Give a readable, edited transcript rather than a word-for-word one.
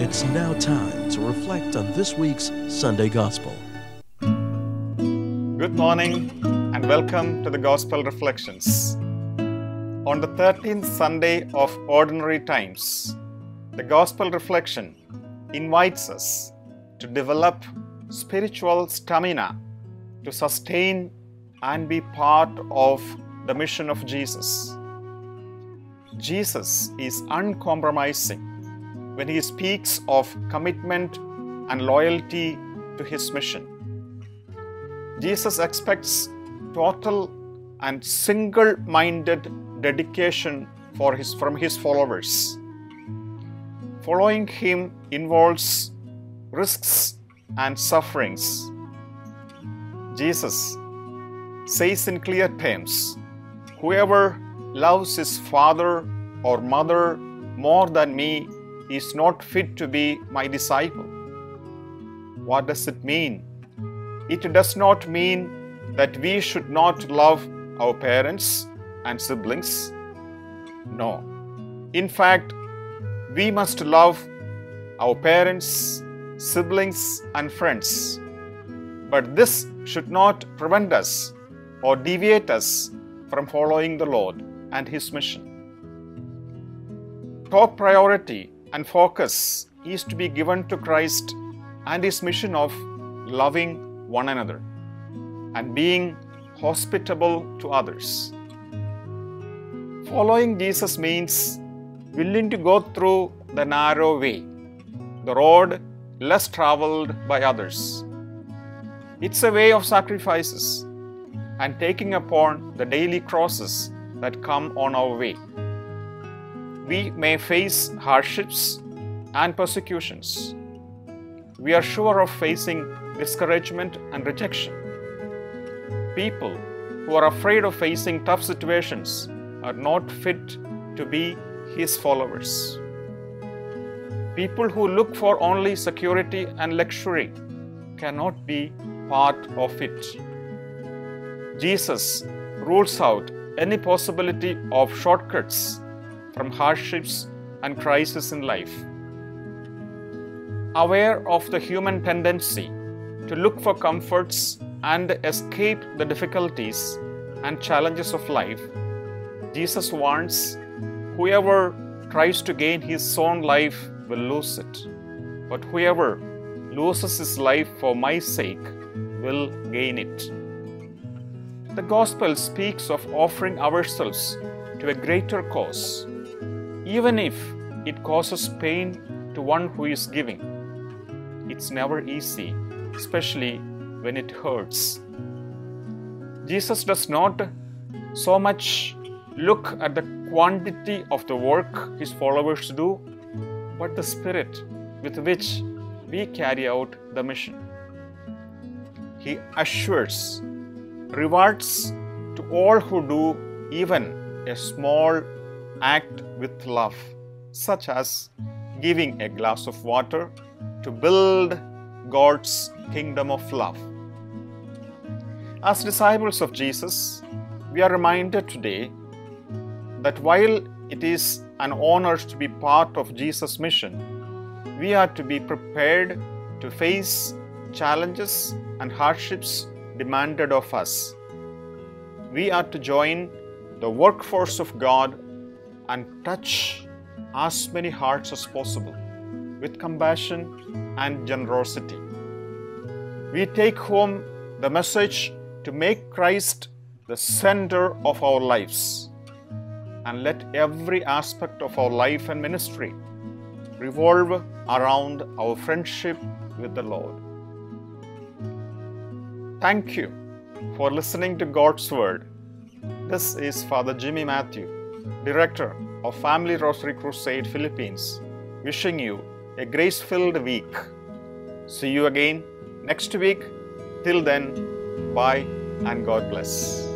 It's now time to reflect on this week's Sunday Gospel. Good morning and welcome to the Gospel Reflections. On the 13th Sunday of Ordinary Times, the Gospel Reflection invites us to develop spiritual stamina to sustain and be part of the mission of Jesus. Jesus is uncompromising when he speaks of commitment and loyalty to his mission. Jesus expects total and single-minded dedication from his followers. Following him involves risks and sufferings. Jesus says in clear terms, "Whoever loves his father or mother more than me is not fit to be my disciple." What does it mean? It does not mean that we should not love our parents and siblings. No. In fact, we must love our parents, siblings, and friends. But this should not prevent us or deviate us from following the Lord and His mission. Top priority and focus is to be given to Christ and His mission of loving one another and being hospitable to others. Following Jesus means willing to go through the narrow way, the road less traveled by others. It's a way of sacrifices and taking upon the daily crosses that come on our way. We may face hardships and persecutions. We are sure of facing discouragement and rejection. People who are afraid of facing tough situations are not fit to be his followers. People who look for only security and luxury cannot be part of it. Jesus rules out any possibility of shortcuts from hardships and crises in life. Aware of the human tendency to look for comforts and escape the difficulties and challenges of life, Jesus warns, "Whoever tries to gain his own life will lose it, but whoever loses his life for my sake will gain it." The Gospel speaks of offering ourselves to a greater cause, even if it causes pain to one who is giving. It's never easy, especially when it hurts. Jesus does not so much look at the quantity of the work his followers do, but the spirit with which we carry out the mission. He assures rewards to all who do even a small act with love, such as giving a glass of water to build God's kingdom of love. As disciples of Jesus, we are reminded today that while it is an honor to be part of Jesus' mission, we are to be prepared to face challenges and hardships demanded of us. We are to join the workforce of God and touch as many hearts as possible with compassion and generosity. We take home the message to make Christ the center of our lives and let every aspect of our life and ministry revolve around our friendship with the Lord. Thank you for listening to God's Word. This is Father Jimmy Matthew, Director of Family Rosary Crusade Philippines, wishing you a grace-filled week. See you again next week. Till then, bye and God bless.